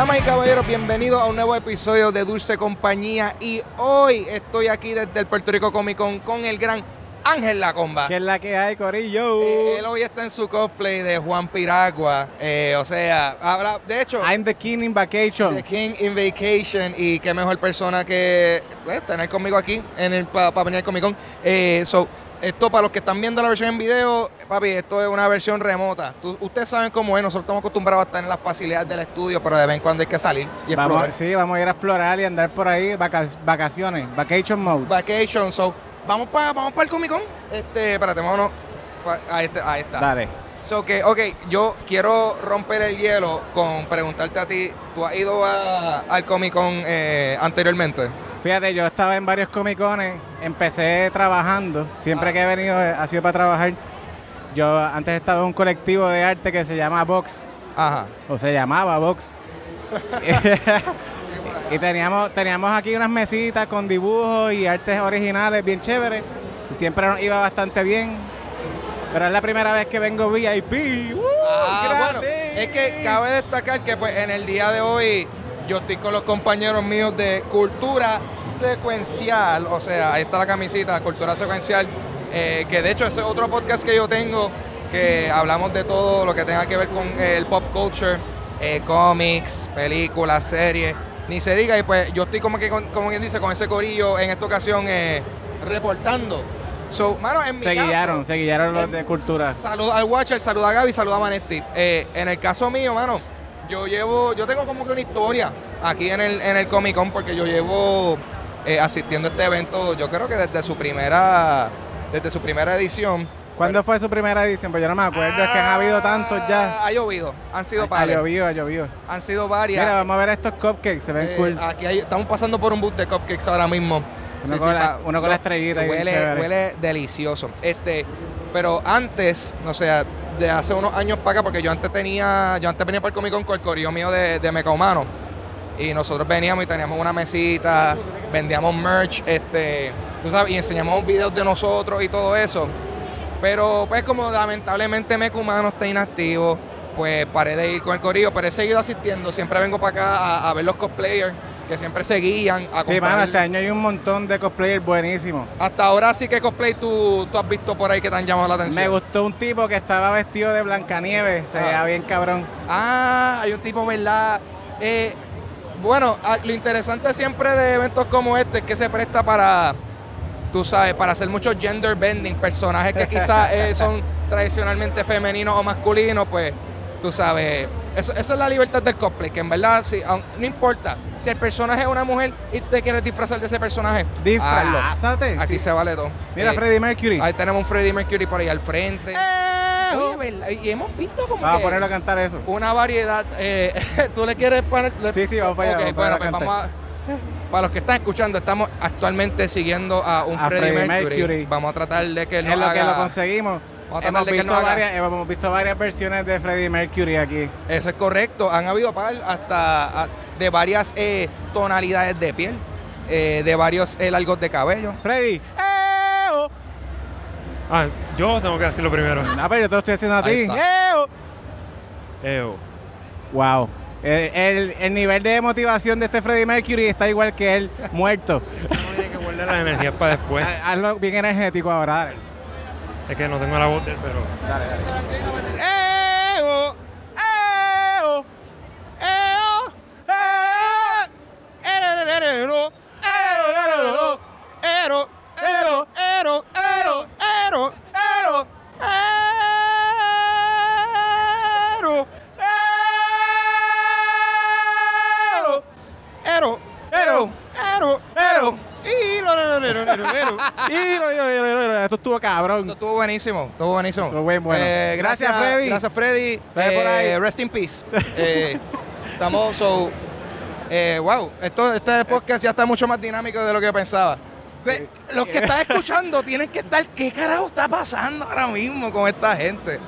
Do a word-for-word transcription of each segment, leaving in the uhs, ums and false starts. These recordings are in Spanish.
Damas y caballeros, bienvenidos a un nuevo episodio de Dulce Compañía. Y hoy estoy aquí desde el Puerto Rico Comic Con con el gran Ángel Lacomba. Que es la que hay, corillo. Eh, él hoy está en su cosplay de Juan Piragua. Eh, o sea, habla, de hecho... I'm the king in vacation. The king in vacation. Y qué mejor persona que eh, tener conmigo aquí para pa venir al Comic Con. Eh, so, esto para los que están viendo la versión en video, papi, esto es una versión remota. Tú, ustedes saben cómo es, nosotros estamos acostumbrados a estar en las facilidades del estudio, pero de vez en cuando hay que salir y vamos, explorar. Sí, vamos a ir a explorar y andar por ahí, vaca vacaciones, vacation mode. Vacation, so, vamos para vamos pa el Comic Con. Este, espérate, vámonos. Ahí está, ahí está. Dale. So que, okay, ok, yo quiero romper el hielo con preguntarte a ti, ¿tú has ido a, al Comic Con eh, anteriormente? Fíjate, yo estaba en varios Comic Cones, empecé trabajando, siempre ah. que he venido ha sido para trabajar. Yo antes estaba en un colectivo de arte que se llama Vox, Ajá. o se llamaba Vox, y teníamos, teníamos aquí unas mesitas con dibujos y artes originales bien chéveres, y siempre nos iba bastante bien, pero es la primera vez que vengo V I P. ¡Uh, ah, bueno, es que cabe destacar que pues en el día de hoy yo estoy con los compañeros míos de Cultura Secuencial, o sea, ahí está la camisita, Cultura Secuencial, eh, que de hecho ese es otro podcast que yo tengo, que hablamos de todo lo que tenga que ver con eh, el pop culture, eh, cómics, películas, series, ni se diga, y pues yo estoy como que, con, como quien dice, con ese corillo en esta ocasión eh, reportando. So, mano, en mi se caso, guiaron, se guiaron los en, de Cultura. Saluda al Watcher, saluda a Gaby, saluda a Manesti. Eh, en el caso mío, mano, Yo llevo, yo tengo como que una historia aquí en el, en el Comic Con, porque yo llevo eh, asistiendo a este evento, yo creo que desde su primera, desde su primera edición. ¿Cuándo pero, fue su primera edición? Pues yo no me acuerdo, ah, es que han habido tantos ya. Ha llovido, han sido varias. Ha llovido, ha llovido. Han sido varias. Mira, vamos a ver estos cupcakes, se ven eh, cool. Aquí hay, estamos pasando por un bus de cupcakes ahora mismo. Uno sí, con, sí, la, uno no, con la estrellita. Huele, huele delicioso. Este, pero antes, o sea, de hace unos años para acá, porque yo antes tenía, yo antes venía para el Comic Con con el corillo mío de, de Mecha Humano, y nosotros veníamos y teníamos una mesita, vendíamos merch, este, tú sabes, y enseñamos videos de nosotros y todo eso, pero pues como lamentablemente Mecha Humano está inactivo, pues paré de ir con el corillo, pero he seguido asistiendo, siempre vengo para acá a, a ver los cosplayers, que siempre seguían a Sí, mano, este año hay un montón de cosplayers buenísimos. Hasta ahora sí que cosplay tú, tú has visto por ahí que te han llamado la atención. Me gustó un tipo que estaba vestido de Blancanieves, se veía ah. bien cabrón. Ah, hay un tipo, ¿verdad? Eh, bueno, lo interesante siempre de eventos como este es que se presta para, tú sabes, para hacer mucho gender bending, personajes que quizás eh, son tradicionalmente femeninos o masculinos, pues, tú sabes... Eso, esa es la libertad del cosplay, que en verdad si, no importa, si el personaje es una mujer y te quieres disfrazar de ese personaje, disfrázate. Aquí sí. se vale todo. Mira, eh, Freddie Mercury. Ahí tenemos un Freddie Mercury por ahí al frente. Eh, Oye, ¿verdad? Y hemos visto como vamos que a ponerlo a cantar eso. Una variedad. Eh, ¿Tú le quieres poner? Le... Sí, sí, vamos para allá. Okay, vamos bueno, para, vamos a, para los que están escuchando, estamos actualmente siguiendo a un a Freddie, Freddie Mercury. Mercury. Vamos a tratar de que no haga... Es lo que lo conseguimos. Hemos visto, varias, hemos visto varias versiones de Freddie Mercury aquí. Eso es correcto. Han habido par hasta a, de varias eh, tonalidades de piel, eh, de varios eh, largos de cabello. Freddie, eh, oh. ah, yo tengo que decirlo primero. No, pero yo te lo estoy haciendo a ti. Eh, oh. Eh, oh. Wow. El, el, el nivel de motivación de este Freddie Mercury está igual que él, muerto. Tiene que guardar las energías para después. Hazlo bien energético ahora, dale. Es que no tengo la voz de él, pero... Dale, dale. ¡Eh, oh! ¡Eh, oh! ¡Eh, oh! ¡Eh, oh! ¡Eh, oh! Esto estuvo cabrón. Esto estuvo buenísimo, estuvo buenísimo. Estuvo bien bueno. Eh, gracias, gracias, Freddy. Gracias, Freddy. Eh, por ahí. Rest in peace. Eh, estamos, so, eh, wow, esto, este podcast ya está mucho más dinámico de lo que pensaba. Sí. Los que están escuchando tienen que estar, ¿qué carajo está pasando ahora mismo con esta gente?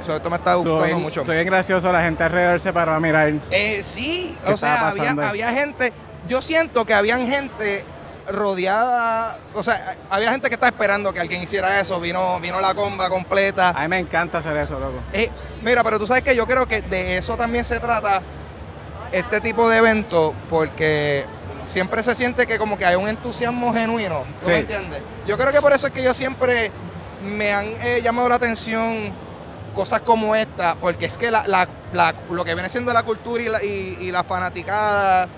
So, esto me está gustando estoy, mucho. Estoy bien gracioso, la gente alrededor se paró a mirar. Eh, sí, o sea, había, había gente, yo siento que habían gente... rodeada, o sea, había gente que estaba esperando que alguien hiciera eso, vino vino la comba completa. A mí me encanta hacer eso, loco. Eh, mira, pero tú sabes que yo creo que de eso también se trata este tipo de eventos porque siempre se siente que como que hay un entusiasmo genuino, ¿tú sí. me entiendes? Yo creo que por eso es que yo siempre me han eh, llamado la atención cosas como esta, porque es que la, la, la, lo que viene siendo la cultura y la, y, y la fanaticada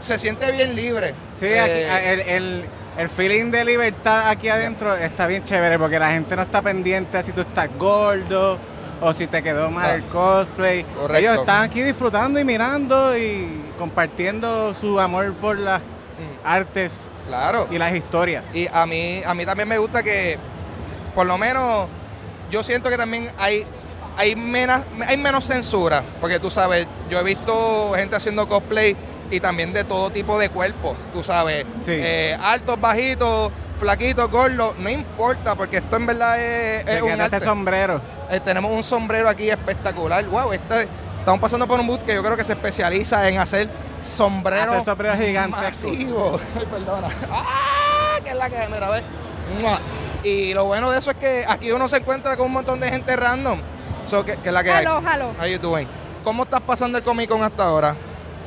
se siente bien libre. Sí, eh, aquí, el, el, el feeling de libertad aquí adentro está bien chévere, porque la gente no está pendiente si tú estás gordo o si te quedó mal ah, el cosplay. Correcto. Ellos están aquí disfrutando y mirando y compartiendo su amor por las artes claro. y las historias. Y a mí, a mí también me gusta que, por lo menos, yo siento que también hay, hay, menos, hay menos censura, porque tú sabes, yo he visto gente haciendo cosplay y también de todo tipo de cuerpo, tú sabes, sí. eh, altos, bajitos, flaquitos, gordos, no importa, porque esto en verdad es, es un arte. Este sombrero. Eh, tenemos un sombrero aquí espectacular, wow, este, estamos pasando por un booth que yo creo que se especializa en hacer sombreros, hacer sombreros gigantes. Masivos. Ay, perdona. ¡Ah! Que es la que mira, a ver. ¡Mua! Y lo bueno de eso es que aquí uno se encuentra con un montón de gente random. So, que, que la que hello, hay. Hello. How you doing? ¿Cómo estás pasando el Comic Con hasta ahora?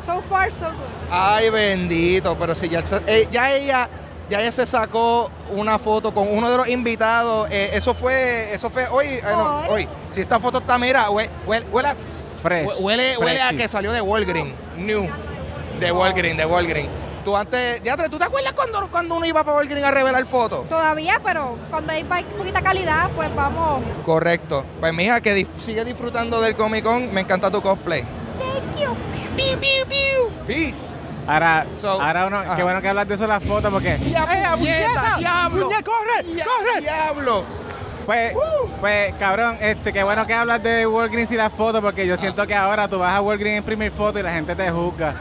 So far, so good. Ay, bendito, pero si ya, eh, ya ella ya ella se sacó una foto con uno de los invitados. Eh, eso fue eso fue hoy. Eh, no, hoy. Si esta foto está, mira, huele, huele, huele, Fresh. huele, huele a que salió de Walgreens. No. New. De Walgreens, de Walgreens. Tú antes, ya, ¿tú te acuerdas cuando, cuando uno iba para Walgreens a revelar fotos? Todavía, pero cuando hay poquita calidad, pues vamos. Correcto. Pues mija, que dif sigue disfrutando del Comic Con, me encanta tu cosplay. Thank you. Piu, piu, piu. Peace. Ahora, so, ahora uno, ajá. qué bueno que hablas de eso en las fotos porque... ¡Ya, ¡Eh, puñeta! ¡Diablo! ¡Puñeta, corre! Ya, ¡corre! ¡Diablo! Pues, uh. pues, cabrón, este, qué bueno que hablas de Walgreens y las fotos, porque yo siento que ahora tú vas a Walgreens a imprimir fotos y la gente te juzga.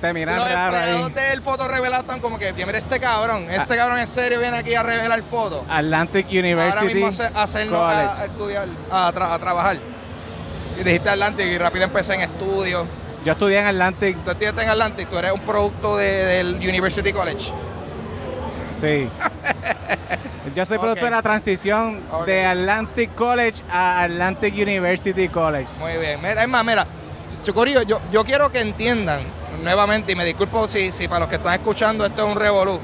Te miran los raro ahí. Los empleados del fotorrevelado están como que, mira este cabrón, este ah. cabrón en serio viene aquí a revelar fotos. Atlantic University College. Ahora mismo a estudiar, a, tra a trabajar. Y dijiste Atlantic y rápido empecé en estudios. Yo estudié en Atlantic. Tú estudiaste en Atlantic, tú eres un producto de, del University College. Sí. Yo soy producto okay. de la transición okay. de Atlantic College a Atlantic University College. Muy bien. Mira, es más, mira, Chucurillo, yo, yo quiero que entiendan nuevamente, y me disculpo si, si para los que están escuchando esto es un revolú.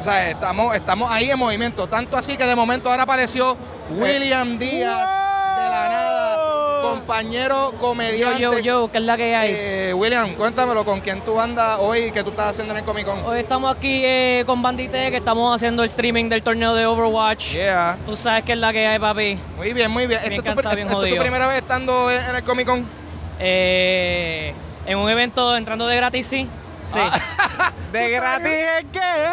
O sea, estamos, estamos ahí en movimiento, tanto así que de momento ahora apareció William Díaz wow. de la nada, compañero comediante. Yo, yo, yo, que es la que hay. Eh, William, cuéntamelo, ¿con quién tú andas hoy? ¿Qué tú estás haciendo en el Comic Con? Hoy estamos aquí eh, con Bandite, que estamos haciendo el streaming del torneo de Overwatch. Yeah. Tú sabes que es la que hay, papi. Muy bien, muy bien. Bien, ¿esto es tu, bien esto tu primera vez estando en, en el Comic Con? Eh... En un evento entrando de gratis, sí. Sí. Ah, de gratis es que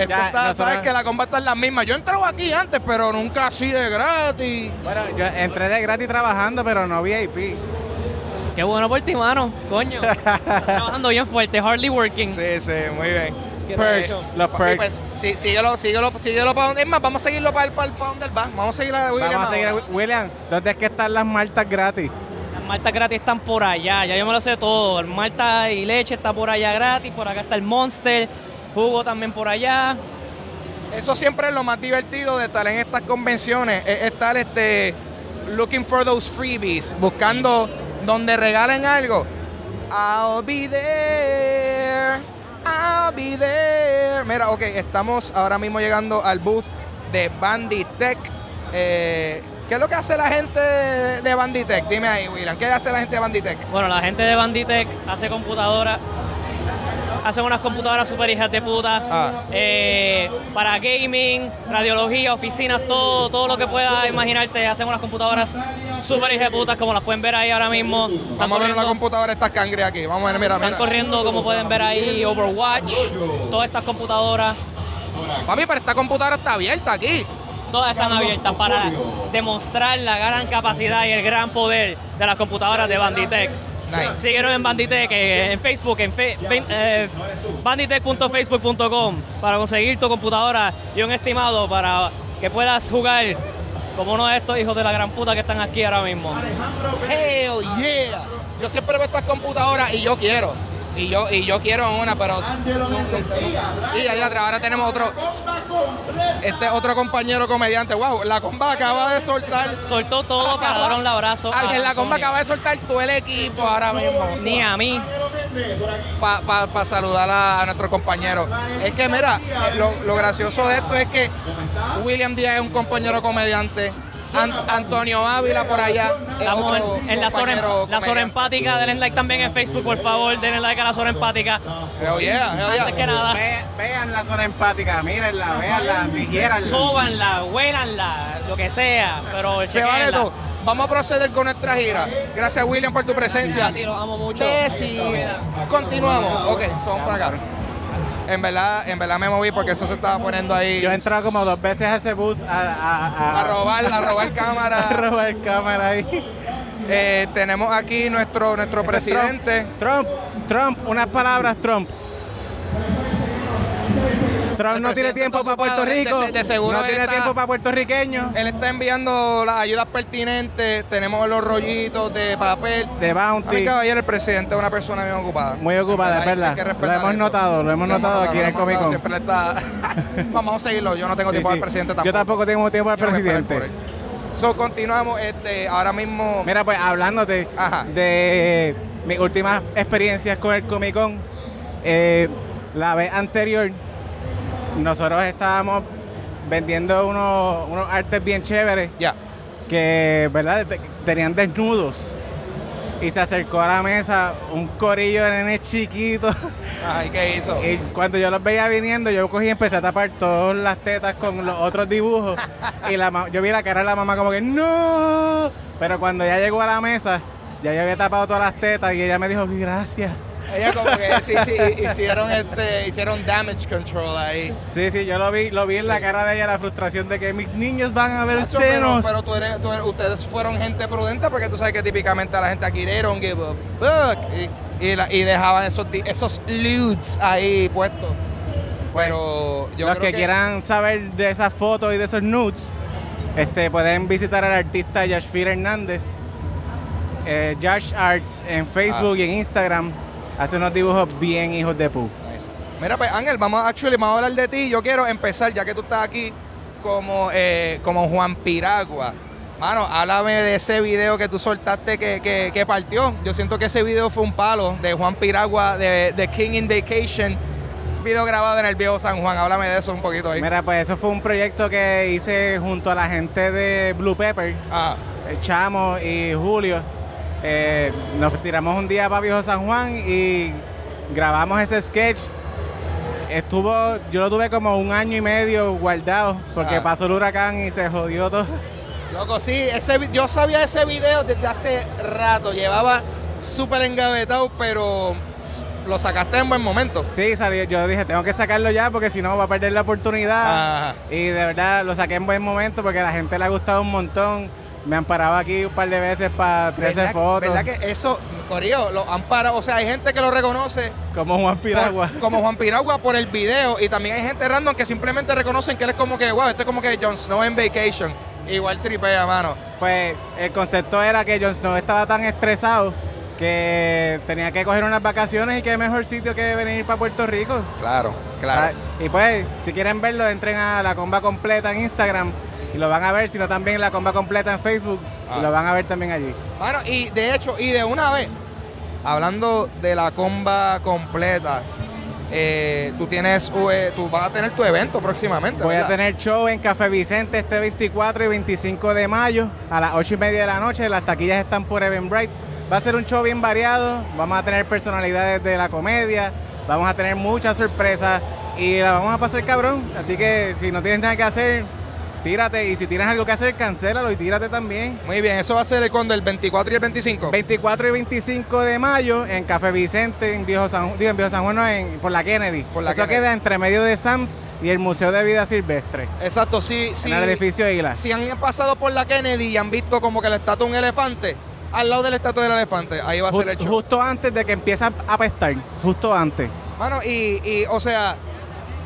es, nosotros... Sabes que la comba está en la misma. Yo entraba aquí antes, pero nunca así de gratis. Bueno, yo entré de gratis trabajando, pero no V I P. Qué bueno por ti, mano. Coño. Trabajando bien fuerte, hardly working. Sí, sí, muy bien. Perks, los perks. Pues, sí, síguelo, síguelo, síguelo para donde es más. Vamos a seguirlo para el para donde él va. Vamos a seguir a William. Vamos a seguir a William. ¿Dónde es que están las maltas gratis? Malta gratis están por allá, ya yo me lo sé todo. El malta y leche está por allá gratis, por acá está el Monster, jugo también por allá. Eso siempre es lo más divertido de estar en estas convenciones, es estar este, looking for those freebies, buscando donde regalen algo. I'll be there, I'll be there. Mira, ok, estamos ahora mismo llegando al booth de Banditech. Eh, ¿Qué es lo que hace la gente de Banditech? Dime ahí, William, ¿qué hace la gente de Banditech? Bueno, la gente de Banditech hace computadoras, hacen unas computadoras super hijas de puta, ah. eh, para gaming, radiología, oficinas, todo, todo lo que puedas imaginarte, hacen unas computadoras super hijas de putas, como las pueden ver ahí ahora mismo. Están vamos a ver una computadora, estas cangre aquí, vamos a ver, mira, mira. Están corriendo, como pueden ver ahí, Overwatch, todas estas computadoras. Papi, pero esta computadora está abierta aquí. Todas están abiertas para demostrar la gran capacidad y el gran poder de las computadoras de Banditech. Nice. Síguenos en Banditech, en Facebook, en fe, eh, banditech punto facebook punto com para conseguir tu computadora y un estimado para que puedas jugar como uno de estos hijos de la gran puta que están aquí ahora mismo. Hell yeah. Yo siempre veo estas computadoras y yo quiero. Y yo, y yo quiero una, pero... Y allá atrás, ahora tenemos otro... Este otro compañero comediante. Wow, Lacomba acaba de soltar... Soltó todo para dar un abrazo. Ángel Lacomba acaba de soltar todo el equipo ahora mismo. Ni a mí. Para pa, pa saludar a, a nuestro compañero. Es que mira, lo, lo gracioso de esto es que William Díaz es un compañero comediante. An Antonio Ávila por allá. Estamos en, en la zona, la zona empática. Denle like también en Facebook, por favor. Denle like a la zona empática. Oh yeah, oh yeah. Antes que nada. Ve, vean la zona empática, mírenla, veanla, digiéranla. Sóbanla, huélanla, lo que sea. Pero se vale todo. Vamos a proceder con nuestra gira. Gracias, William, por tu presencia. A ti, los amo mucho. Sí, continuamos. Ok, son para acá. En verdad, en verdad me moví porque eso se estaba poniendo ahí. Yo he entrado como dos veces a ese booth a, a, a, a robar, a robar cámara. A robar cámara ahí. Eh, tenemos aquí nuestro, nuestro presidente. Trump, Trump, Trump, unas palabras, Trump. Trump no tiene tiempo para Puerto Rico, de, de seguro no tiene está, tiempo para puertorriqueños. Él está enviando las ayudas pertinentes, tenemos los rollitos de papel. De bounty. A mí, caballero, el presidente es una persona bien ocupada. Muy ocupada, es verdad. Hay, hay lo hemos eso. notado, lo hemos lo notado aquí en el Comic Con. Siempre está... Vamos a seguirlo, yo no tengo sí, tiempo sí. al presidente tampoco. Yo tampoco tengo tiempo al presidente. So, continuamos este, ahora mismo... Mira, pues, hablándote Ajá. de mis últimas experiencias con el Comic Con, eh, la vez anterior... Nosotros estábamos vendiendo unos, unos artes bien chéveres yeah. que, ¿verdad? Tenían desnudos. Y se acercó a la mesa un corillo de nenes chiquitos. Ay, ¿qué hizo? Y cuando yo los veía viniendo, yo cogí y empecé a tapar todas las tetas con los otros dibujos. Y la, yo vi la cara de la mamá como que ¡no! Pero cuando ya llegó a la mesa, ya yo había tapado todas las tetas y ella me dijo gracias. Ella como que sí, sí, hicieron, este, hicieron damage control ahí. Sí, sí, yo lo vi, lo vi en sí. la cara de ella, la frustración de que mis niños van a ver Nacho, senos. Pero, pero tú eres, tú eres, ustedes fueron gente prudente porque tú sabes que típicamente a la gente aquí they don't give a fuck. Y, y, la, y dejaban esos, esos lewds ahí puestos. Pero yo Los creo que, que quieran saber de esas fotos y de esos nudes, este, pueden visitar al artista Joshfield Hernández, eh, Josh Arts en Facebook ah. y en Instagram. Hace unos dibujos bien hijos de pu. Mira, pues Ángel, vamos, actually, vamos a hablar de ti. Yo quiero empezar, ya que tú estás aquí, como, eh, como Juan Piragua. Mano, háblame de ese video que tú soltaste que, que, que partió. Yo siento que ese video fue un palo de Juan Piragua, de, de King in Vacation. Video grabado en el Viejo San Juan. Háblame de eso un poquito ahí. Mira, pues eso fue un proyecto que hice junto a la gente de Blue Pepper, ah. el Chamo y Julio. Eh, nos tiramos un día para Viejo San Juan y grabamos ese sketch. Estuvo, yo lo tuve como un año y medio guardado porque ah. pasó el huracán y se jodió todo. Loco, sí, ese, yo sabía ese video desde hace rato, llevaba súper engavetado, pero lo sacaste en buen momento. Sí, salió, yo dije, tengo que sacarlo ya porque si no va a perder la oportunidad. Ah. Y de verdad lo saqué en buen momento porque a la gente le ha gustado un montón. Me han parado aquí un par de veces para trece fotos. ¿Verdad que eso, corillo, lo han parado? O sea, hay gente que lo reconoce. Como Juan Piragua. Por, como Juan Piragua por el video. Y también hay gente random que simplemente reconocen que él es como que, wow, este es como que Jon Snow en Vacation. Igual tripea, mano. Pues el concepto era que Jon Snow estaba tan estresado que tenía que coger unas vacaciones y qué mejor sitio que venir para Puerto Rico. Claro, claro. Y pues, si quieren verlo, entren a Lacomba Completa en Instagram. Y lo van a ver, sino también Lacomba Completa en Facebook. Ah. Y lo van a ver también allí. Bueno, y de hecho, y de una vez, hablando de Lacomba Completa, eh, tú tienes, eh, tú vas a tener tu evento próximamente. Voy ¿verdad? a tener show en Café Vicente este veinticuatro y veinticinco de mayo a las ocho y media de la noche. Las taquillas están por Eventbrite. Va a ser un show bien variado. Vamos a tener personalidades de la comedia. Vamos a tener muchas sorpresas. Y la vamos a pasar cabrón. Así que si no tienes nada que hacer, tírate, y si tienes algo que hacer, cancélalo y tírate también. Muy bien, eso va a ser cuando, el veinticuatro y el veinticinco. veinticuatro y veinticinco de mayo en Café Vicente, en Viejo San, digo, en Viejo San Juan, no, en, por la Kennedy. Por la eso Kennedy. Queda entre medio de Sam's y el Museo de Vida Silvestre. Exacto, sí. En sí, el edificio Isla. Si han pasado por la Kennedy y han visto como que la estatua de un elefante, al lado de la estatua del elefante, ahí va a Just, ser el show. Justo antes de que empiece a apestar, justo antes. Bueno, y, y o sea...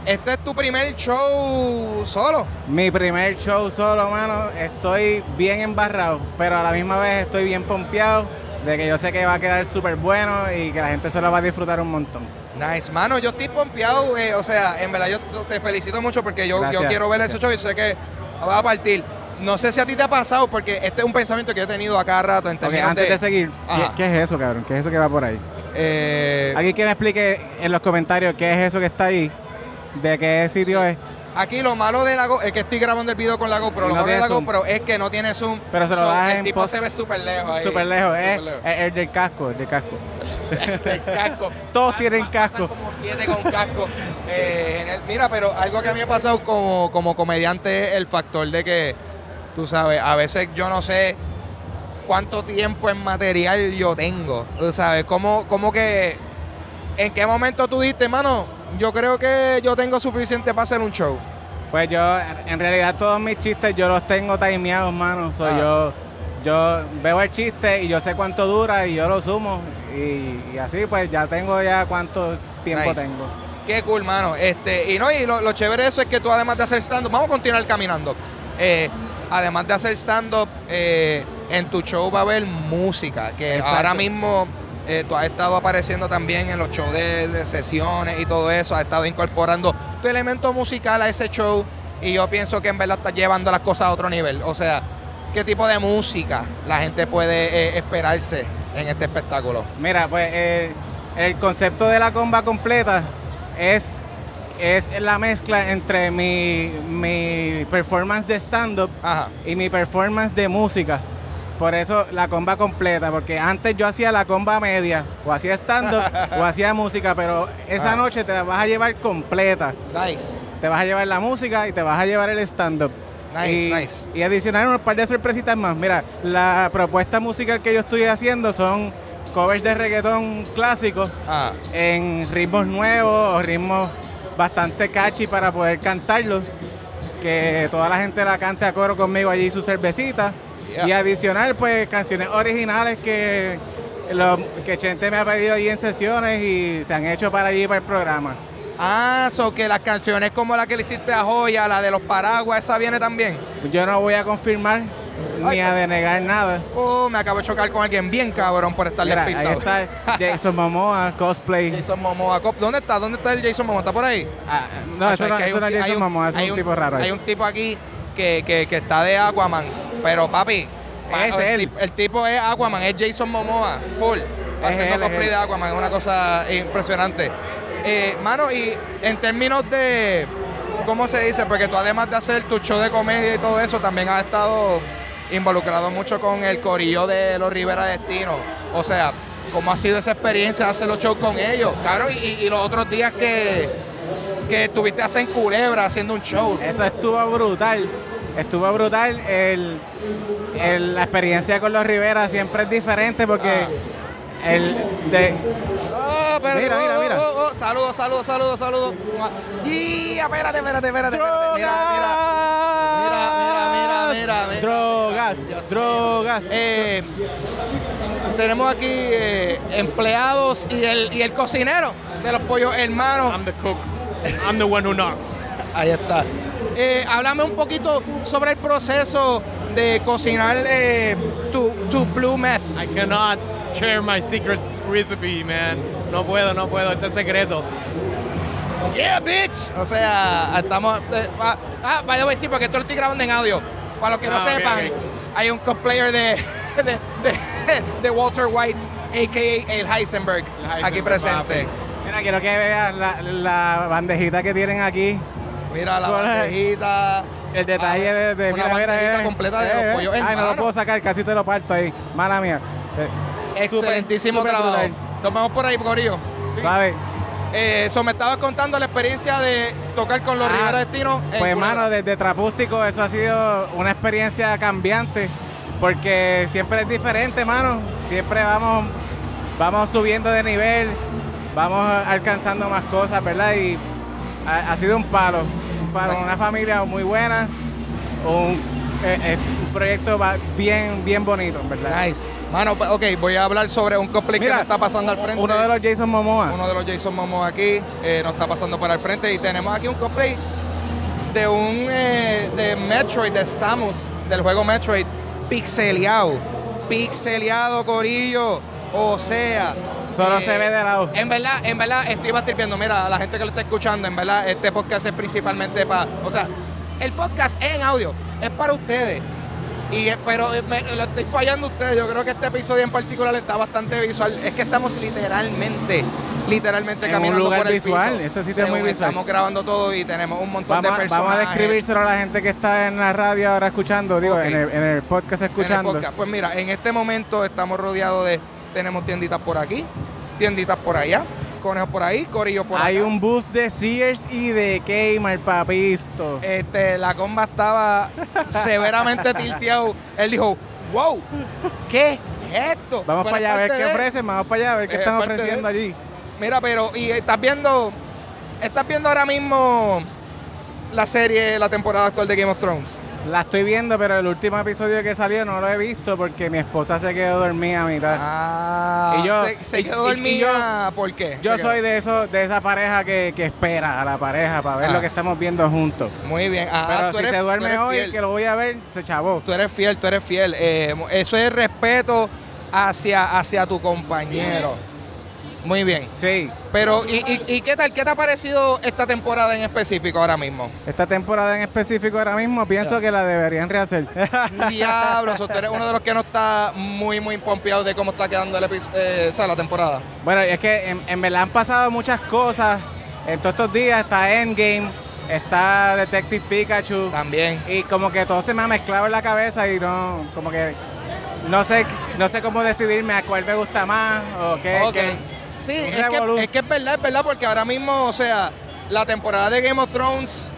¿Este es tu primer show solo? Mi primer show solo, mano. Estoy bien embarrado, pero a la misma vez estoy bien pompeado, de que yo sé que va a quedar súper bueno y que la gente se lo va a disfrutar un montón. Nice, mano, yo estoy pompeado, eh, o sea, en verdad yo te felicito mucho porque yo, yo quiero ver ese show y sé que va a partir. No sé si a ti te ha pasado, porque este es un pensamiento que yo he tenido a cada rato en términos okay, antes de... de seguir, ¿qué, ¿qué es eso, cabrón? ¿Qué es eso que va por ahí? Eh... Alguien que me explique en los comentarios qué es eso que está ahí, de qué sitio sí. es. Aquí lo malo de la GoPro, es que estoy grabando el video con la GoPro, no lo malo de la zoom. GoPro es que no tiene zoom. Pero se lo das en el tipo se ve súper lejos ahí. Súper lejos, es el del casco, el del casco. El casco. Todos pasan, tienen casco. Como siete con casco. eh, en el, mira, pero algo que a mí me ha pasado como, como comediante es el factor de que, tú sabes, a veces yo no sé cuánto tiempo en material yo tengo, tú sabes, como, como que, en qué momento tú dijiste, mano, yo creo que yo tengo suficiente para hacer un show. Pues yo, en realidad, todos mis chistes yo los tengo timeados, mano. So, ah. yo, yo veo el chiste y yo sé cuánto dura y yo lo sumo. Y, y así, pues, ya tengo ya cuánto tiempo nice. tengo. Qué cool, mano. Este, y no, y lo, lo chévere de eso es que tú, además de hacer stand-up, vamos a continuar caminando. Eh, además de hacer stand-up, eh, en tu show va a haber música, que Exacto. ahora mismo... Eh, tú has estado apareciendo también en los shows de, de sesiones y todo eso, has estado incorporando tu elemento musical a ese show y yo pienso que en verdad estás llevando las cosas a otro nivel. O sea, ¿qué tipo de música la gente puede eh, esperarse en este espectáculo? Mira, pues eh, el concepto de Lacomba Completa es, es la mezcla entre mi, mi performance de stand-up y mi performance de música. Por eso Lacomba Completa, porque antes yo hacía Lacomba media, o hacía stand-up, o hacía música, pero esa ah. noche te la vas a llevar completa. Nice. Te vas a llevar la música y te vas a llevar el stand-up. Nice, y, nice. Y adicionaron un par de sorpresitas más. Mira, la propuesta musical que yo estoy haciendo son covers de reggaetón clásicos ah. en ritmos nuevos o ritmos bastante catchy para poder cantarlos, que toda la gente la cante a coro conmigo allí su cervecita. Yeah. Y adicional, pues, canciones originales que, lo, que Chente me ha pedido allí en sesiones y se han hecho para allí, para el programa. Ah, so que las canciones como la que le hiciste a Joya, la de los paraguas, ¿esa viene también? Yo no voy a confirmar Ay, ni a denegar nada. Oh, me acabo de chocar con alguien bien cabrón por estarle pintado. Ahí está Jason Momoa, cosplay. Jason Momoa, ¿dónde está? ¿Dónde está el Jason Momoa? ¿Está por ahí? Ah, no, eso no es Jason Momoa, es un, un tipo raro. Ahí. Hay un tipo aquí que, que, que está de Aquaman. Pero papi, es el, él. Tipo, el tipo es Aquaman, es Jason Momoa, full, haciendo cosplay de Aquaman, es una cosa impresionante. Eh, mano, y en términos de, ¿cómo se dice? Porque tú además de hacer tu show de comedia y todo eso, también has estado involucrado mucho con el corillo de los Rivera Destino. O sea, ¿cómo ha sido esa experiencia de hacer los shows con ellos? Claro, y, y los otros días que, que estuviste hasta en Culebra haciendo un show. Eso estuvo brutal. Estuvo brutal, el, el, la experiencia con los Rivera siempre es diferente porque ah. el de... Oh, pero mira, oh, mira, mira. Saludos, oh, oh. saludos, saludos, saludos. Saludo. Y espérate, espérate, espérate. Mira, mira, mira, mira, mira, mira. Drogas, Dios drogas. Eh, tenemos aquí eh, empleados y el, y el cocinero de los pollos hermanos. I'm the cook. I'm the one who knocks. Ahí está. Eh, háblame un poquito sobre el proceso de cocinar eh, tu, tu blue meth. I cannot share my secret recipe, man. No puedo, no puedo. Este es secreto. Yeah, bitch. O sea, estamos... Eh, ah, ah, by the way, sí, porque esto lo estoy grabando en audio. Para los que no, no sepan, okay, okay. hay un cosplayer de, de, de, de Walter White, a k a el Heisenberg, el Heisenberg aquí presente. Papi. Mira, quiero que vean la, la bandejita que tienen aquí. Mira la bandejita. El detalle ah, de, de una mira, bandejita mira, completa de eh, los pollos. Ay, hermano. No lo puedo sacar, casi te lo parto ahí. Mala mía. Eh, Excelentísimo super, super trabajo. Brutal. Nos vamos por ahí, corillo. ¿Sabes? Eh, eso me estabas contando la experiencia de tocar con los ah, Rivera Destino. Pues, hermano, desde Trapústico eso ha sido una experiencia cambiante. Porque siempre es diferente, hermano. Siempre vamos, vamos subiendo de nivel. Vamos alcanzando más cosas, ¿verdad? Y ha, ha sido un palo. Para una familia muy buena, un, eh, un proyecto bien, bien bonito, ¿verdad? Nice. Mano, ok, voy a hablar sobre un cosplay Mira, que nos está pasando al frente. Uno de los Jason Momoa. Uno de los Jason Momoa aquí eh, nos está pasando por el frente y tenemos aquí un cosplay de un eh, de Metroid, de Samus, del juego Metroid, pixeleado. pixeleado, corillo. O sea, solo eh, se ve de lado. En verdad, en verdad, estoy bastirpiando. Mira, a la gente que lo está escuchando, en verdad, este podcast es principalmente para... O sea, el podcast es en audio, es para ustedes. Y, pero me, lo estoy fallando a ustedes. Yo creo que este episodio en particular está bastante visual. Es que estamos literalmente, literalmente en caminando un lugar por el visual. Piso. Este sitio es muy visual. Estamos grabando todo y tenemos un montón vamos, de personas. Vamos a describírselo a la gente que está en la radio ahora escuchando, digo, okay. en, el, en el podcast escuchando. En el podcast. Pues mira, en este momento estamos rodeados de... Tenemos tienditas por aquí, tienditas por allá, conejos por ahí, corillos por allá. Hay acá. Un booth de Sears y de Kmart, papisto. Este, Lacomba estaba severamente tilteado. Él dijo, wow, ¿qué es esto? Vamos para allá a ver de... qué ofrecen, vamos para allá a ver qué es están ofreciendo de... allí. Mira, pero, y estás viendo, estás viendo ahora mismo la serie, la temporada actual de Game of Thrones. La estoy viendo, pero el último episodio que salió no lo he visto porque mi esposa se quedó dormida a mitad. Ah, y yo, se, se quedó dormida, ¿por qué? Yo soy de eso, de esa pareja que, que espera a la pareja para ver ah. lo que estamos viendo juntos. Muy bien. Ah, pero tú si eres, se duerme hoy, fiel. Que lo voy a ver, se chavó. Tú eres fiel, tú eres fiel. Eh, eso es respeto hacia, hacia tu compañero. Bien. Muy bien. Sí. Pero, ¿y, y, y qué tal? ¿Qué te ha parecido esta temporada en específico ahora mismo? Esta temporada en específico ahora mismo pienso yeah. que la deberían rehacer. Diablo, usted es uno de los que no está muy, muy pompeado de cómo está quedando el eh, o sea, la temporada. Bueno, es que en, en verdad han pasado muchas cosas. En todos estos días está Endgame, está Detective Pikachu. También. Y como que todo se me ha mezclado en la cabeza y no, como que no sé, no sé cómo decidirme a cuál me gusta más o qué. Okay. qué. Sí, es que, es que es verdad, es verdad, porque ahora mismo, o sea, la temporada de Game of Thrones,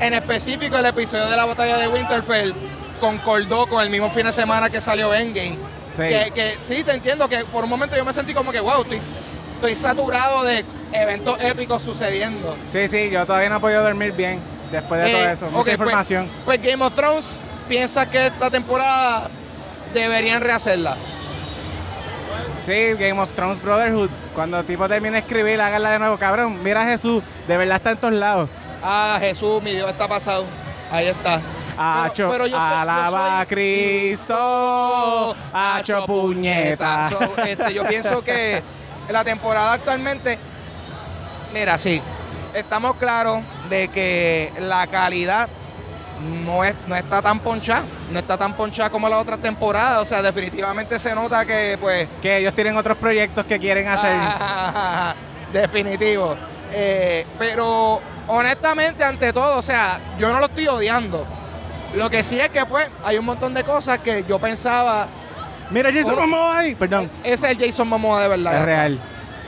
en específico el episodio de la batalla de Winterfell, concordó con el mismo fin de semana que salió Endgame. Sí. Que, que, sí, te entiendo, que por un momento yo me sentí como que, wow, estoy, estoy saturado de eventos épicos sucediendo. Sí, sí, yo todavía no he podido dormir bien después de eh, todo eso, mucha okay, información. Pues, pues Game of Thrones, ¿piensas que esta temporada deberían rehacerla? Sí, Game of Thrones Brotherhood. Cuando el tipo termine de escribir, háganla de nuevo. Cabrón, mira a Jesús. De verdad está en todos lados. Ah, Jesús, mi Dios, está pasado. Ahí está. Acho, pero, pero yo alaba soy, a Cristo. Acho, acho puñeta. puñeta. So, este, yo pienso que la temporada actualmente... Mira, sí. Estamos claros de que la calidad... No, es, no está tan ponchada, no está tan ponchada como la otra temporada, o sea, definitivamente se nota que pues... Que ellos tienen otros proyectos que quieren hacer. Ah, definitivo. Eh, pero honestamente, ante todo, o sea, yo no lo estoy odiando. Lo que sí es que pues hay un montón de cosas que yo pensaba... Mira Jason oh, Momoa ahí, perdón. Ese es el Jason Momoa de verdad. Es real.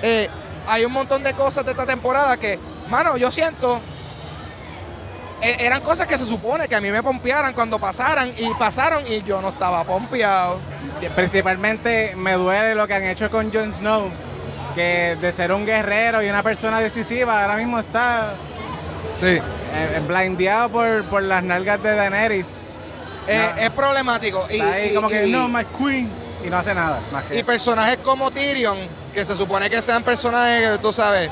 Eh, hay un montón de cosas de esta temporada que, mano, yo siento... Eran cosas que se supone que a mí me pompearan cuando pasaran, y pasaron y yo no estaba pompeado. Principalmente me duele lo que han hecho con Jon Snow, que de ser un guerrero y una persona decisiva, ahora mismo está sí. blindeado por, por las nalgas de Daenerys. Eh, no. Es problemático. Y, está ahí y, como y, que, y, no, my queen, y no hace nada. Más que y eso. Personajes como Tyrion, que se supone que sean personajes, tú sabes,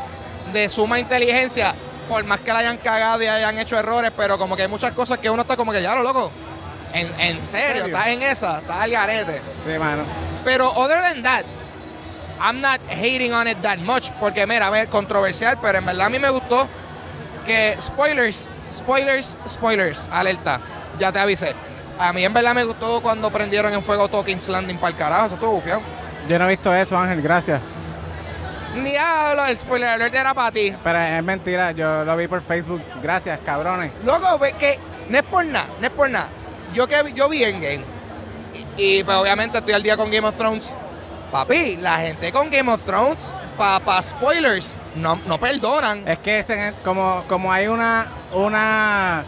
de suma inteligencia, por más que la hayan cagado y hayan hecho errores, pero como que hay muchas cosas que uno está como que ya lo loco. En, en serio, ¿En serio? Estás en esa, estás al garete. Sí, mano. Pero other than that, I'm not hating on it that much, porque mira, es controversial, pero en verdad a mí me gustó que spoilers, spoilers, spoilers, alerta, ya te avisé. A mí en verdad me gustó cuando prendieron en fuego todo King's Landing para el carajo, eso estuvo bufiado. Yo no he visto eso, Ángel, gracias. Diablo, el spoiler alert era para ti. Pero es mentira, yo lo vi por Facebook. Gracias, cabrones. Loco, ve que no es por nada, no es por nada. Yo que yo vi Endgame. Y, y pues obviamente estoy al día con Game of Thrones. Papi, la gente con Game of Thrones, para pa spoilers, no, no perdonan. Es que ese, como, como hay una, una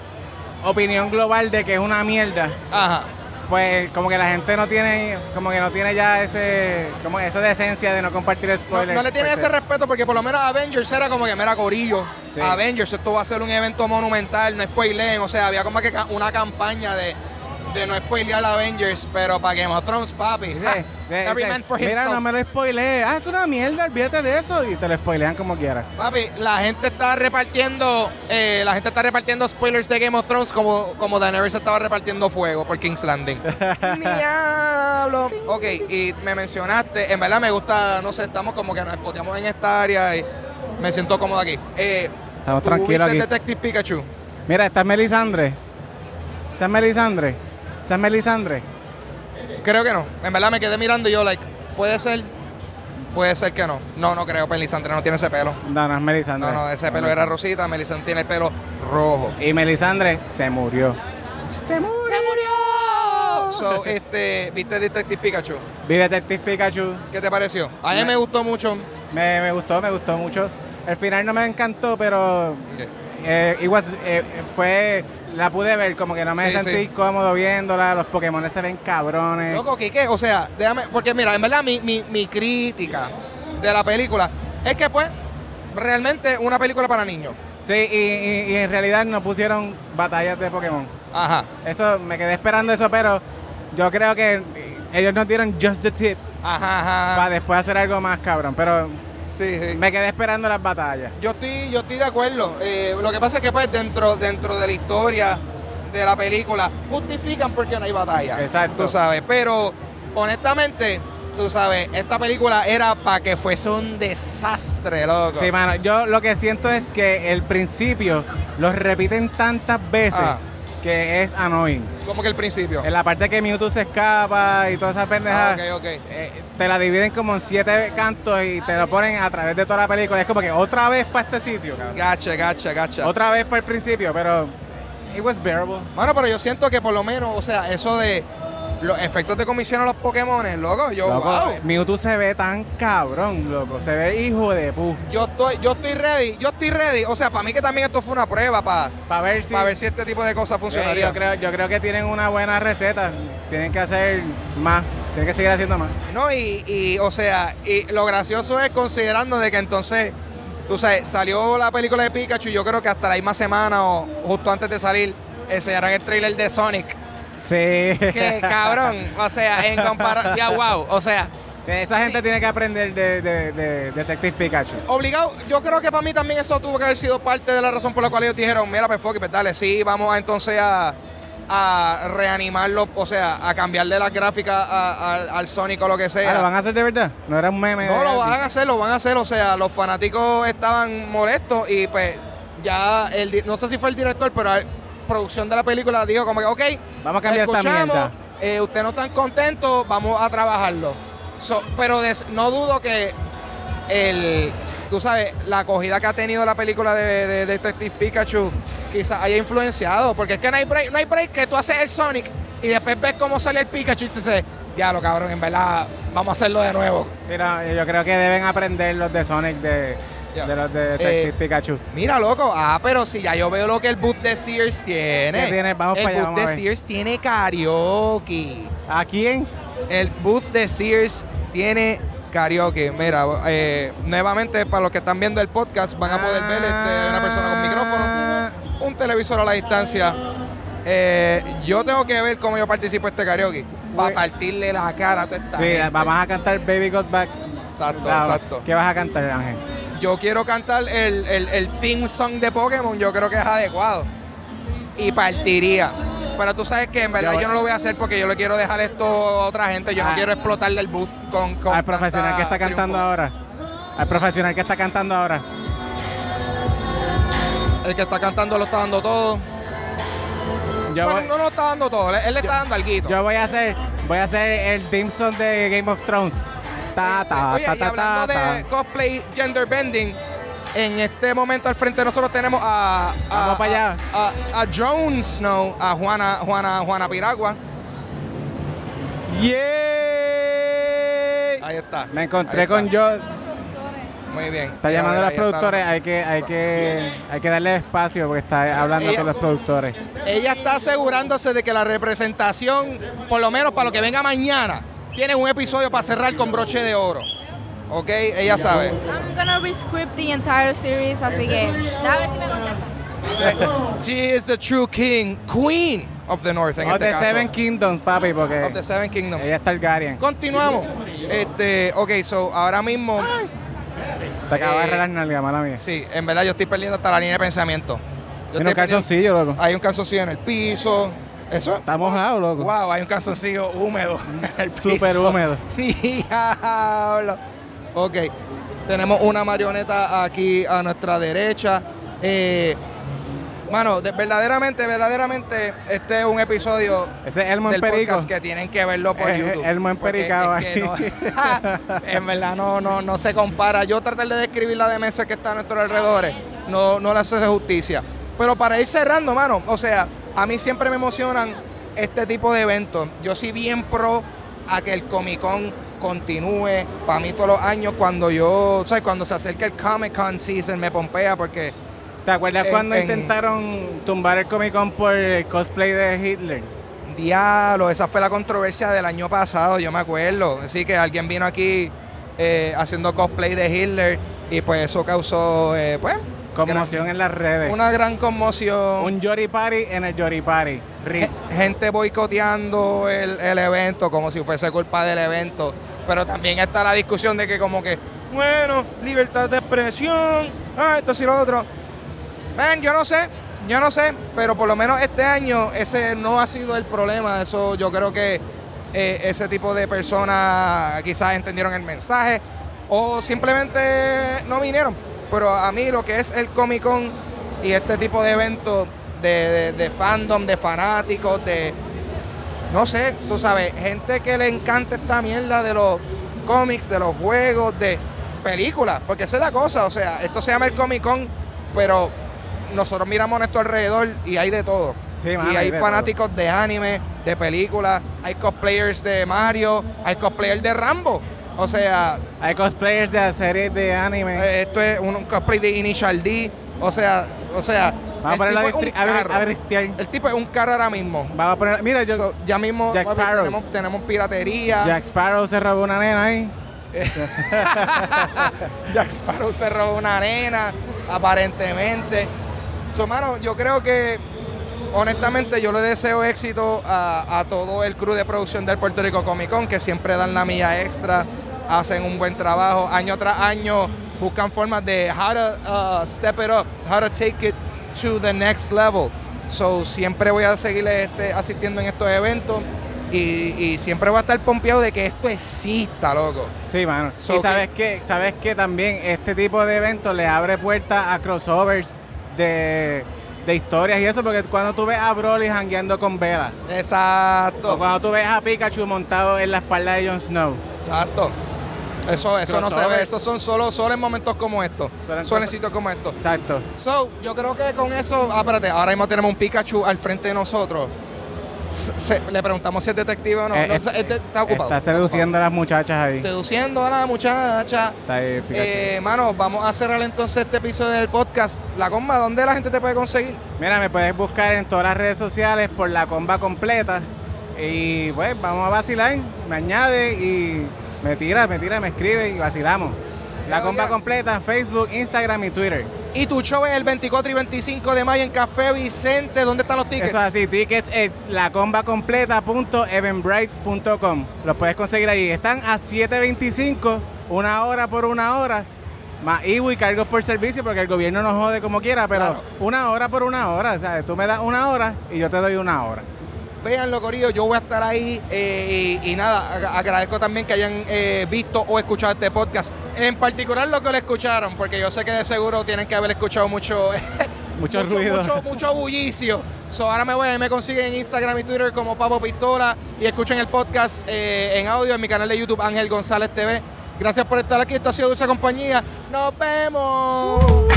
opinión global de que es una mierda. Ajá. Pues como que la gente no tiene, como que no tiene ya ese, como esa decencia de no compartir spoilers. No, no le tiene ese respeto porque por lo menos Avengers era como que mera corillo. Sí. Avengers, esto va a ser un evento monumental, no spoileen, o sea, había como que una campaña de de no spoilear a Avengers, pero para Game of Thrones, papi. Sí, ah, sí, every sí. man for himself. Mira, no me lo spoileé. Ah, es una mierda, olvídate de eso. Y te lo spoilean como quieras. Papi, la gente está repartiendo eh, la gente está repartiendo spoilers de Game of Thrones como, como Daenerys estaba repartiendo fuego por King's Landing. ¡Diablo! Ok, y me mencionaste, en verdad me gusta, no sé, estamos como que nos espoteamos en esta área y me siento cómodo aquí. Eh, estamos tranquilos aquí. Detective Pikachu. Mira, está Melisandre. ¿Esa es Melisandre? ¿Esa es Melisandre? Creo que no. En verdad me quedé mirando y yo, like, puede ser, puede ser que no. No, no creo. Melisandre no tiene ese pelo. No, no es Melisandre. No, no, ese pelo era rosita. Melisandre tiene el pelo rojo. Y Melisandre se murió. ¡Se murió! ¡Se murió! So, este, ¿viste Detective Pikachu? Vi Detective Pikachu. ¿Qué te pareció? A mí me, me gustó mucho. Me, me gustó, me gustó mucho. El final no me encantó, pero... Okay. Eh, igual eh, fue... La pude ver, como que no me sí, sentí sí. cómodo viéndola, los Pokémon se ven cabrones. Loco, Quique, o sea, déjame, porque mira, en verdad mi, mi, mi crítica de la película es que pues, realmente una película para niños. Sí, y, y, y en realidad no pusieron batallas de Pokémon. Ajá. Eso, me quedé esperando eso, pero yo creo que ellos nos dieron just the tip. Ajá, ajá. Para después hacer algo más cabrón, pero... Sí, sí. Me quedé esperando las batallas. Yo estoy, yo estoy de acuerdo. Eh, lo que pasa es que pues dentro, dentro de la historia de la película justifican porque no hay batalla. Exacto. Tú sabes, pero honestamente, tú sabes, esta película era para que fuese un desastre, loco. Sí, mano. Yo lo que siento es que el principio lo repiten tantas veces. Ah. Que es annoying. ¿Cómo que el principio? En la parte que Mewtwo se escapa y todas esas pendejadas. Ah, ok, ok. Eh, te la dividen como en siete cantos y te lo ponen a través de toda la película. Es como que otra vez para este sitio. Gacha, gacha, gacha. Otra vez para el principio, pero... It was bearable. Bueno, pero yo siento que por lo menos, o sea, eso de... Los efectos de comisión a los Pokémon, loco, yo, loco, wow. Mewtwo se ve tan cabrón, loco. Se ve hijo de pu. Yo estoy, yo estoy ready, yo estoy ready. O sea, para mí que también esto fue una prueba para pa ver, si, pa ver si este tipo de cosas funcionaría. Eh, yo, creo, yo creo que tienen una buena receta. Tienen que hacer más. Tienen que seguir haciendo más. No, y, y o sea, y lo gracioso es considerando de que entonces, tú sabes, salió la película de Pikachu. Yo creo que hasta la misma semana o justo antes de salir, enseñaron el trailer de Sonic. Sí. Que cabrón, o sea, en comparación, ya wow, o sea. Esa gente sí. tiene que aprender de, de, de Detective Pikachu. Obligado, yo creo que para mí también eso tuvo que haber sido parte de la razón por la cual ellos dijeron, mira, pues, fuck, pues dale, sí, vamos a, entonces a, a reanimarlo, o sea, a cambiarle las gráficas al Sonic o lo que sea. Ah, ¿lo van a hacer de verdad? No era un meme. No, lo van a hacer, lo van a hacer, o sea, los fanáticos estaban molestos y pues ya, el no sé si fue el director, pero... producción de la película dijo como que ok, vamos a cambiar esta mierda, eh, usted no está contento, vamos a trabajarlo, so, pero des, no dudo que el, tú sabes, la acogida que ha tenido la película de, de Detective Pikachu quizás haya influenciado, porque es que no hay break, no hay break que tú haces el Sonic y después ves cómo sale el Pikachu y te dices, diablo cabrón, en verdad vamos a hacerlo de nuevo. Sí, no, yo creo que deben aprender los de Sonic de de los de Detective eh, Pikachu. Mira, loco, ah, pero si ya yo veo lo que el booth de Sears tiene. ¿Qué tiene? Vamos el para allá, booth vamos de Sears tiene karaoke. ¿A quién? El booth de Sears tiene karaoke. Mira, eh, nuevamente para los que están viendo el podcast van a poder ah, ver este, una persona con micrófono, un televisor a la distancia. Eh, yo tengo que ver cómo yo participo en este karaoke. Va a partirle la cara a toda esta gente. Sí, vamos a cantar Baby Got Back. Exacto, claro. exacto. ¿Qué vas a cantar, Ángel? Yo quiero cantar el, el, el theme song de Pokémon, yo creo que es adecuado. Y partiría. Pero tú sabes que en verdad yo, yo no lo voy a hacer porque yo le quiero dejar esto a otra gente. Yo ah, no quiero explotarle el booth con... con al profesional que está cantando triunfo. ahora. Al profesional que está cantando ahora. El que está cantando lo está dando todo. Yo bueno, voy, no lo está dando todo, él le está dando alguito. Yo voy a hacer, voy a hacer el theme song de Game of Thrones. Ta, ta, Oye, ta, ta, y hablando ta, ta, de cosplay gender bending, en este momento al frente de nosotros tenemos a a, a, allá. a, a Jon Snow, a Juana, Juana, Juana Piragua. Yeah. Ahí está. Me encontré está. con yo. Muy bien. Está ya, llamando a, ver, a los productores, está, hay que, hay que, hay que darle espacio porque está hablando ella, con los productores. Ella está asegurándose de que la representación, por lo menos para lo que venga mañana. Tiene un episodio para cerrar con broche de oro. Ok, ella sabe. I'm gonna rescript the entire series, así que a ver si me contesta. She is the true king. Queen of the North, en of este the caso. Seven Kingdoms, papi, porque of the Seven Kingdoms. Ella es Targaryen. Continuamos. Este, ok, so, ahora mismo... Ay. Te acabas eh, de regalar nalga, mala mía. Sí, en verdad yo estoy perdiendo hasta la línea de pensamiento. Yo hay un calzoncillo, loco. Hay un calzoncillo en el piso. ¿Eso? Está mojado, loco. Wow, hay un calzoncillo húmedo en el piso. Súper húmedo. Diablo. Ok. Tenemos una marioneta aquí a nuestra derecha. Eh, mano, de, verdaderamente, verdaderamente, este es un episodio Ese es Elmo del Perico. Podcast que tienen que verlo por es, YouTube. Elmo Empericado. Es que no, en verdad no, no, no se compara. Yo tratar de describir la demencia que está a nuestros alrededores no, no le hace justicia. Pero para ir cerrando, mano, o sea, a mí siempre me emocionan este tipo de eventos. Yo soy bien pro a que el Comic Con continúe. Para mí todos los años cuando yo, ¿sabes? Cuando se acerca el Comic Con season me pompea porque... ¿Te acuerdas en, cuando en... intentaron tumbar el Comic Con por el cosplay de Hitler? Diablo, esa fue la controversia del año pasado, yo me acuerdo. Así que alguien vino aquí eh, haciendo cosplay de Hitler y pues eso causó, eh, pues... Conmoción gran, en las redes. Una gran conmoción. Un Yori Party en el Yori Party. Rip. Gente boicoteando el, el evento como si fuese culpa del evento. Pero también está la discusión de que como que, bueno, libertad de expresión, ah, esto sí lo otro. Man, yo no sé, yo no sé, pero por lo menos este año ese no ha sido el problema. Eso yo creo que eh, ese tipo de personas quizás entendieron el mensaje o simplemente no vinieron. Pero a mí lo que es el Comic Con y este tipo de eventos de, de, de fandom, de fanáticos, de... No sé, tú sabes, gente que le encanta esta mierda de los cómics, de los juegos, de películas, porque esa es la cosa, o sea, esto se llama el Comic Con, pero nosotros miramos a nuestro alrededor y hay de todo. Sí, man, y hay, hay fanáticos de, de anime, de películas, hay cosplayers de Mario, hay cosplayers de Rambo, o sea... Hay cosplayers de series de anime. Esto es un cosplay de Initial D, o sea, o sea... Vamos a ponerlo a, a, a driftear. El tipo es un carro ahora mismo. Vamos a poner, mira, yo, so, ya mismo Jack papi, Sparrow. Tenemos, tenemos piratería. Jack Sparrow se robó una nena ahí. Jack Sparrow se robó una nena, aparentemente. So, mano, yo creo que, honestamente, yo le deseo éxito a, a todo el crew de producción del Puerto Rico Comic Con, que siempre dan la milla extra, hacen un buen trabajo, año tras año buscan formas de how to uh, step it up, how to take it to the next level. So, siempre voy a seguir este, asistiendo en estos eventos y, y siempre voy a estar pompeado de que esto exista, loco. Sí, mano. So, y sabes que, que sabes que también este tipo de eventos le abre puertas a crossovers de, de historias y eso, porque cuando tú ves a Broly jangueando con Vela. Exacto. O cuando tú ves a Pikachu montado en la espalda de Jon Snow. Exacto. Eso, eso no se ve, eso son solo, solo en momentos como estos, solo en sitios como estos. Exacto. So, yo creo que con eso, ah, espérate, ahora mismo tenemos un Pikachu al frente de nosotros. Se, se, le preguntamos si es detective o no. Eh, no es, es, está ocupado. Está seduciendo a las muchachas ahí. Seduciendo a las muchachas. Está ahí, Pikachu. Eh, mano, vamos a cerrar entonces este episodio del podcast. Lacomba, ¿dónde la gente te puede conseguir? Mira, me puedes buscar en todas las redes sociales por Lacomba Completa. Y pues, vamos a vacilar, me añade y... Me tira, me tira, me escribe y vacilamos. La comba completa, Facebook, Instagram y Twitter. Y tu show es el veinticuatro y veinticinco de mayo en Café Vicente. ¿Dónde están los tickets? Eso es así, tickets en lacomba completa punto eventbrite punto com. Los puedes conseguir allí. Están a siete veinticinco, una hora por una hora. Más I W I, cargos por servicio, porque el gobierno nos jode como quiera, pero claro, una hora por una hora, ¿sabes? Tú me das una hora y yo te doy una hora. Véanlo, corillo, yo voy a estar ahí eh, y, y nada, ag agradezco también que hayan eh, visto o escuchado este podcast, en particular lo que lo escucharon, porque yo sé que de seguro tienen que haber escuchado mucho mucho, mucho ruido, mucho, mucho bullicio. So, ahora me voy a me consiguen en Instagram y Twitter como Papo Pistola y escuchen el podcast eh, en audio en mi canal de YouTube Ángel González T V. Gracias por estar aquí, esto ha sido Dulce Compañía, nos vemos.